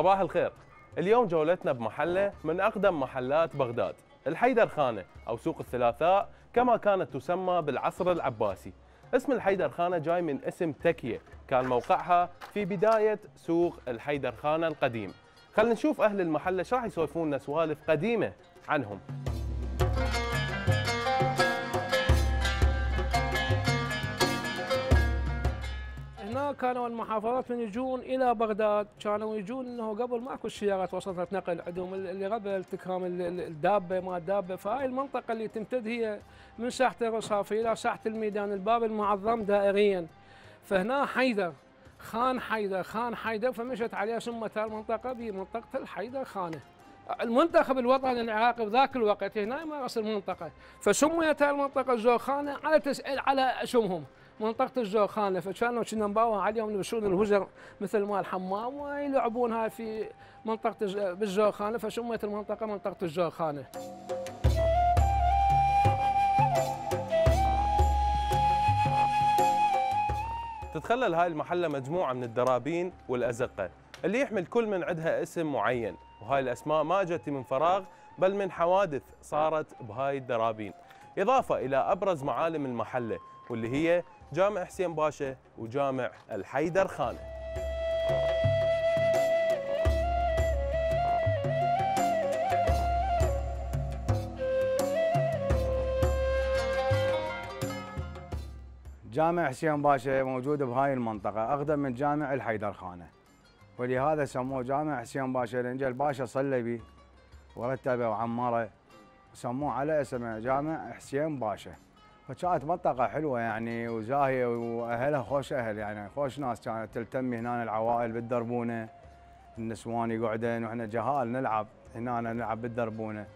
صباح الخير. اليوم جولتنا بمحلة من أقدم محلات بغداد، الحيدرخانة أو سوق الثلاثاء كما كانت تسمى بالعصر العباسي. اسم الحيدرخانة جاي من اسم تكية كان موقعها في بداية سوق الحيدرخانة القديم. خلينا نشوف أهل المحلة شو راح يسولفون لنا سوالف قديمة عنهم. كانوا المحافظات من يجون الى بغداد كانوا يجون انه قبل ماكو السيارات وسطت نقل عندهم اللي غبل تكرام الدابه ما الدابه، فهاي المنطقه اللي تمتد هي من ساحه الرصافي الى ساحه الميدان الباب المعظم دائريا، فهنا حيدر خان حيدر خان حيدر فمشت عليها سمت المنطقه بمنطقه الحيدرخانه. المنتخب الوطني العراقي بذاك الوقت هنا يمارس المنطقه فسميت المنطقه الزورخانه على اسمهم منطقة الجوخانة، فكانوا كنا نباوها عليهم يلبسون الهزر مثل مال الحمام ويلعبونها في منطقة بالجوخانة فسميت المنطقة منطقة الجوخانة. تتخلل هاي المحلة مجموعة من الدرابين والأزقة اللي يحمل كل من عندها اسم معين، وهاي الأسماء ما جت من فراغ بل من حوادث صارت بهاي الدرابين، إضافة إلى أبرز معالم المحلة واللي هي جامع حسين باشا وجامع الحيدرخانة. جامع حسين باشا موجود بهاي المنطقة أقدم من جامع الحيدرخانة، ولهذا سموه جامع حسين باشا لأن الباشا صلى به ورتبه وعمره سموه على اسمه جامع حسين باشا. فكانت منطقة حلوة يعني وزاهية واهلها خوش اهل يعني خوش ناس، كانت تلتمي هنا العوائل بالدربونة، النسوان يقعدن واحنا جهال نلعب هنا نلعب بالدربونة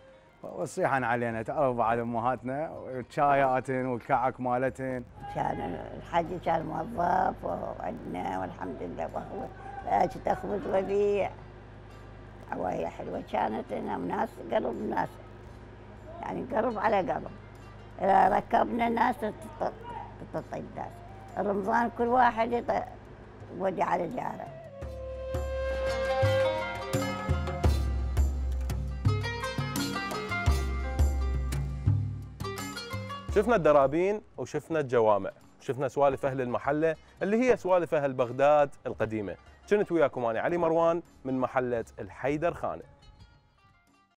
وتصيحن علينا تعرف بعد امهاتنا وشاياتن والكعك مالتن. كان الحاج كان موظف وعندنا والحمد لله كنت اخبز وديع عوايه حلوة كانت لنا وناس قلب ناس يعني قلب على قلب. ركبنا ناس تطق الناس رمضان كل واحد ودع على جاره. شفنا الدرابين وشفنا الجوامع وشفنا سوالف أهل المحلة اللي هي سوالف أهل بغداد القديمة. كنت وياكم أنا علي مروان من محلة الحيدرخانة.